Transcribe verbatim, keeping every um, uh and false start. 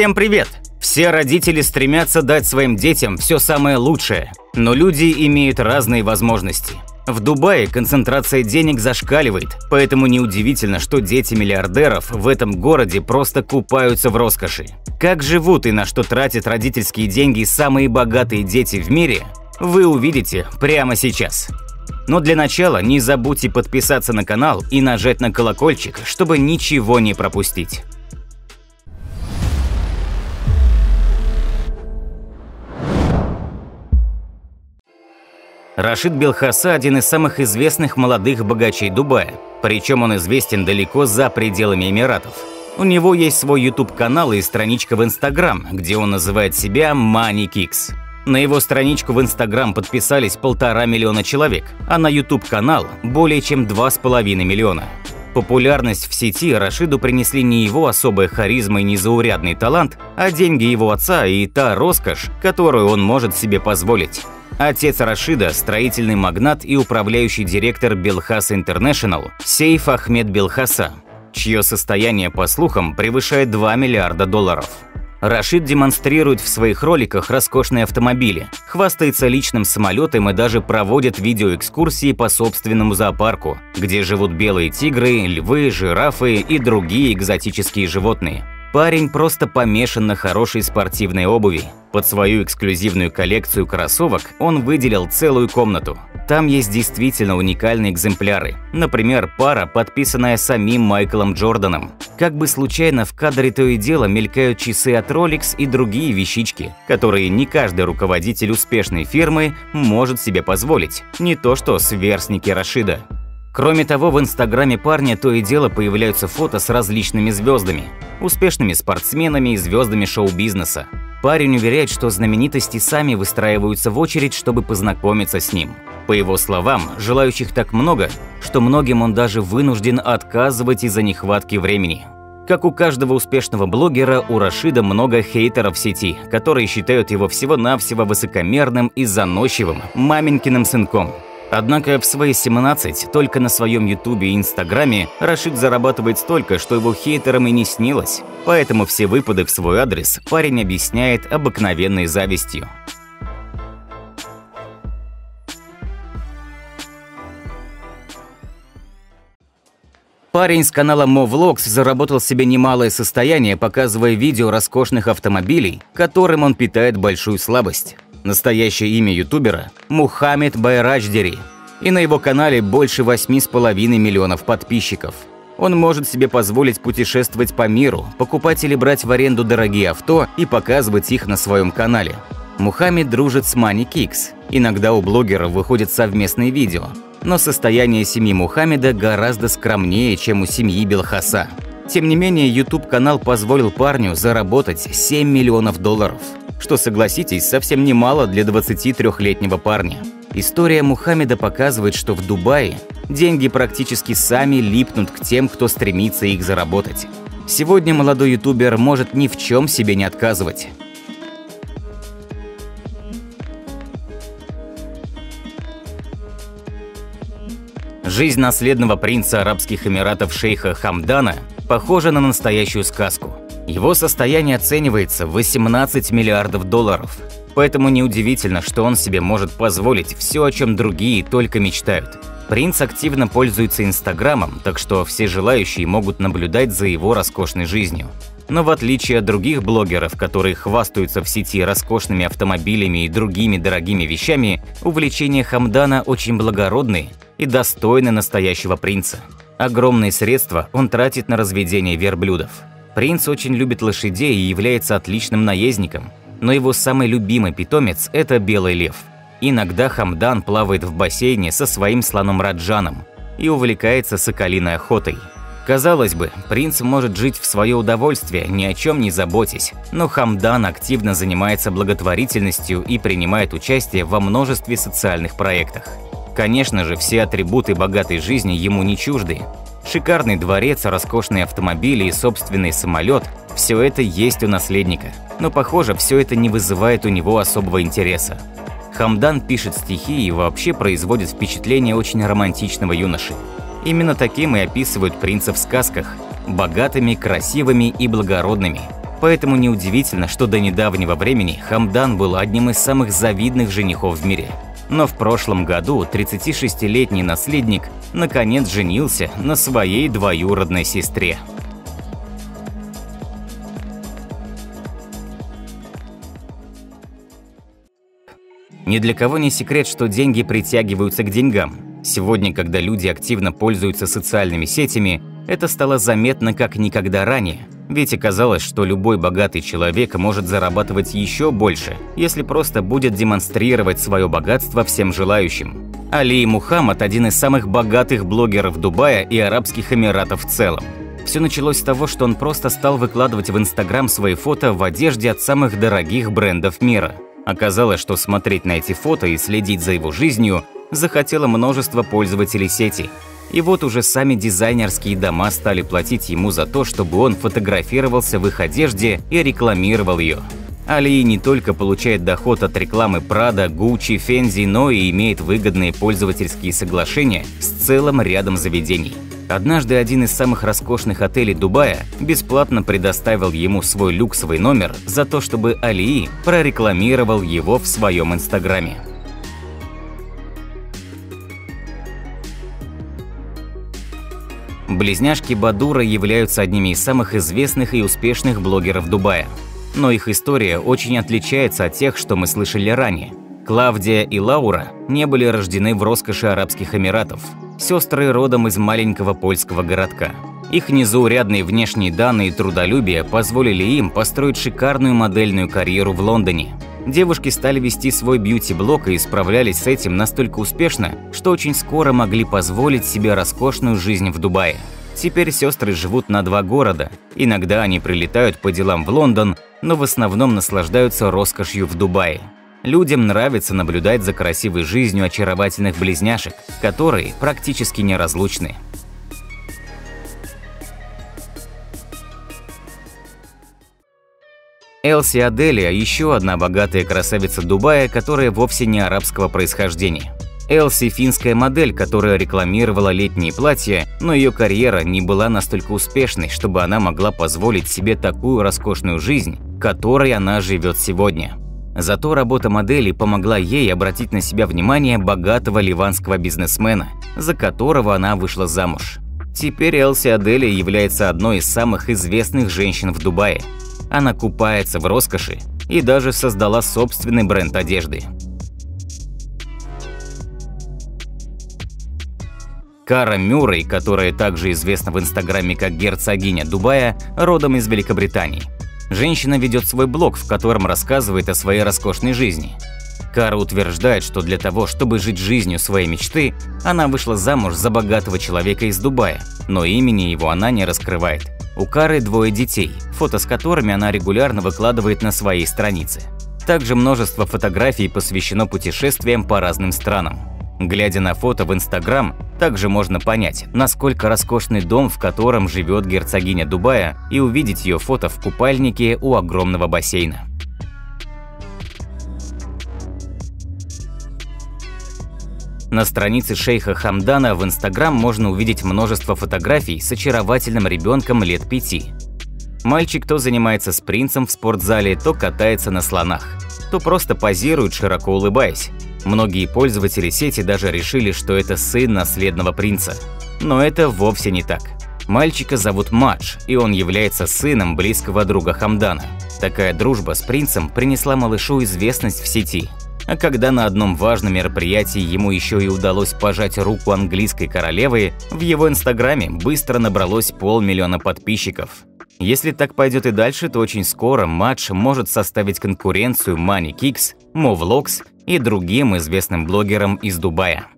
Всем привет! Все родители стремятся дать своим детям все самое лучшее, но люди имеют разные возможности. В Дубае концентрация денег зашкаливает, поэтому неудивительно, что дети миллиардеров в этом городе просто купаются в роскоши. Как живут и на что тратят родительские деньги самые богатые дети в мире, вы увидите прямо сейчас. Но для начала не забудьте подписаться на канал и нажать на колокольчик, чтобы ничего не пропустить. Рашид Белхаса – один из самых известных молодых богачей Дубая, причем он известен далеко за пределами Эмиратов. У него есть свой YouTube-канал и страничка в Instagram, где он называет себя Money Kicks. На его страничку в Instagram подписались полтора миллиона человек, а на YouTube-канал – более чем два с половиной миллиона. Популярность в сети Рашиду принесли не его особая харизма и незаурядный талант, а деньги его отца и та роскошь, которую он может себе позволить. Отец Рашида – строительный магнат и управляющий директор Белхаса Интернешнл, шейх Ахмед Белхаса, чье состояние, по слухам, превышает два миллиарда долларов. Рашид демонстрирует в своих роликах роскошные автомобили, хвастается личным самолетом и даже проводит видеоэкскурсии по собственному зоопарку, где живут белые тигры, львы, жирафы и другие экзотические животные. Парень просто помешан на хорошей спортивной обуви. Под свою эксклюзивную коллекцию кроссовок он выделил целую комнату. Там есть действительно уникальные экземпляры, например, пара, подписанная самим Майклом Джорданом. Как бы случайно в кадре то и дело мелькают часы от Rolex и другие вещички, которые не каждый руководитель успешной фирмы может себе позволить, не то что сверстники Рашида. Кроме того, в инстаграме парня то и дело появляются фото с различными звездами, успешными спортсменами и звездами шоу-бизнеса. Парень уверяет, что знаменитости сами выстраиваются в очередь, чтобы познакомиться с ним. По его словам, желающих так много, что многим он даже вынужден отказывать из-за нехватки времени. Как у каждого успешного блогера, у Рашида много хейтеров в сети, которые считают его всего-навсего высокомерным и заносчивым маменькиным сынком. Однако в свои семнадцать только на своем ютубе и инстаграме Рашид зарабатывает столько, что его хейтерам и не снилось, поэтому все выпады в свой адрес парень объясняет обыкновенной завистью. Парень с канала Mo Vlogs заработал себе немалое состояние, показывая видео роскошных автомобилей, которым он питает большую слабость. Настоящее имя ютубера – Мухаммед Байрадждери, и на его канале больше восьми с половиной миллионов подписчиков. Он может себе позволить путешествовать по миру, покупать или брать в аренду дорогие авто и показывать их на своем канале. Мухаммед дружит с Money Kicks, иногда у блогеров выходят совместные видео, но состояние семьи Мухаммеда гораздо скромнее, чем у семьи Белхаса. Тем не менее, YouTube-канал позволил парню заработать семь миллионов долларов, что, согласитесь, совсем немало для двадцатитрёхлетнего парня. История Мухаммеда показывает, что в Дубае деньги практически сами липнут к тем, кто стремится их заработать. Сегодня молодой ютубер может ни в чем себе не отказывать. Жизнь наследного принца Арабских Эмиратов шейха Хамдана похожа на настоящую сказку. Его состояние оценивается в восемнадцать миллиардов долларов, поэтому неудивительно, что он себе может позволить все, о чем другие только мечтают. Принц активно пользуется Инстаграмом, так что все желающие могут наблюдать за его роскошной жизнью. Но в отличие от других блогеров, которые хвастаются в сети роскошными автомобилями и другими дорогими вещами, увлечения Хамдана очень благородные и достойны настоящего принца. Огромные средства он тратит на разведение верблюдов. Принц очень любит лошадей и является отличным наездником, но его самый любимый питомец – это белый лев. Иногда Хамдан плавает в бассейне со своим слоном Раджаном и увлекается соколиной охотой. Казалось бы, принц может жить в свое удовольствие, ни о чем не заботясь, но Хамдан активно занимается благотворительностью и принимает участие во множестве социальных проектах. Конечно же, все атрибуты богатой жизни ему не чужды. Шикарный дворец, роскошные автомобили и собственный самолет – все это есть у наследника, но, похоже, все это не вызывает у него особого интереса. Хамдан пишет стихи и вообще производит впечатление очень романтичного юноши. Именно таким и описывают принца в сказках – богатыми, красивыми и благородными. Поэтому неудивительно, что до недавнего времени Хамдан был одним из самых завидных женихов в мире. Но в прошлом году тридцатишестилетний наследник наконец женился на своей двоюродной сестре. Ни для кого не секрет, что деньги притягиваются к деньгам. Сегодня, когда люди активно пользуются социальными сетями, это стало заметно как никогда ранее. Ведь оказалось, что любой богатый человек может зарабатывать еще больше, если просто будет демонстрировать свое богатство всем желающим. Али Мухаммад – один из самых богатых блогеров Дубая и Арабских Эмиратов в целом. Все началось с того, что он просто стал выкладывать в Инстаграм свои фото в одежде от самых дорогих брендов мира. Оказалось, что смотреть на эти фото и следить за его жизнью захотело множество пользователей сети. И вот уже сами дизайнерские дома стали платить ему за то, чтобы он фотографировался в их одежде и рекламировал ее. Али не только получает доход от рекламы Прада, Гуччи, Фенди, но и имеет выгодные пользовательские соглашения с целым рядом заведений. Однажды один из самых роскошных отелей Дубая бесплатно предоставил ему свой люксовый номер за то, чтобы Али прорекламировал его в своем инстаграме. Близняшки Бадура являются одними из самых известных и успешных блогеров Дубая. Но их история очень отличается от тех, что мы слышали ранее. Клавдия и Лаура не были рождены в роскоши Арабских Эмиратов, сестры родом из маленького польского городка. Их незаурядные внешние данные и трудолюбие позволили им построить шикарную модельную карьеру в Лондоне. Девушки стали вести свой бьюти-блог и справлялись с этим настолько успешно, что очень скоро могли позволить себе роскошную жизнь в Дубае. Теперь сестры живут на два города, иногда они прилетают по делам в Лондон, но в основном наслаждаются роскошью в Дубае. Людям нравится наблюдать за красивой жизнью очаровательных близняшек, которые практически неразлучны. Элси Аделия – еще одна богатая красавица Дубая, которая вовсе не арабского происхождения. Элси – финская модель, которая рекламировала летние платья, но ее карьера не была настолько успешной, чтобы она могла позволить себе такую роскошную жизнь, которой она живет сегодня. Зато работа модели помогла ей обратить на себя внимание богатого ливанского бизнесмена, за которого она вышла замуж. Теперь Элси Аделия является одной из самых известных женщин в Дубае. Она купается в роскоши и даже создала собственный бренд одежды. Кара Мюррей, которая также известна в Инстаграме как герцогиня Дубая, родом из Великобритании. Женщина ведет свой блог, в котором рассказывает о своей роскошной жизни. Кара утверждает, что для того, чтобы жить жизнью своей мечты, она вышла замуж за богатого человека из Дубая, но имени его она не раскрывает. У Кары двое детей, фото с которыми она регулярно выкладывает на своей странице. Также множество фотографий посвящено путешествиям по разным странам. Глядя на фото в Инстаграм, также можно понять, насколько роскошный дом, в котором живет герцогиня Дубая, и увидеть ее фото в купальнике у огромного бассейна. На странице шейха Хамдана в Инстаграм можно увидеть множество фотографий с очаровательным ребенком лет пяти. Мальчик то занимается спринтом в спортзале, то катается на слонах, то просто позирует, широко улыбаясь. Многие пользователи сети даже решили, что это сын наследного принца. Но это вовсе не так. Мальчика зовут Мадж, и он является сыном близкого друга Хамдана. Такая дружба с принцем принесла малышу известность в сети. А когда на одном важном мероприятии ему еще и удалось пожать руку английской королевы, в его инстаграме быстро набралось полмиллиона подписчиков. Если так пойдет и дальше, то очень скоро Мадж может составить конкуренцию Money Kicks, Mo Vlogs и другим известным блогерам из Дубая.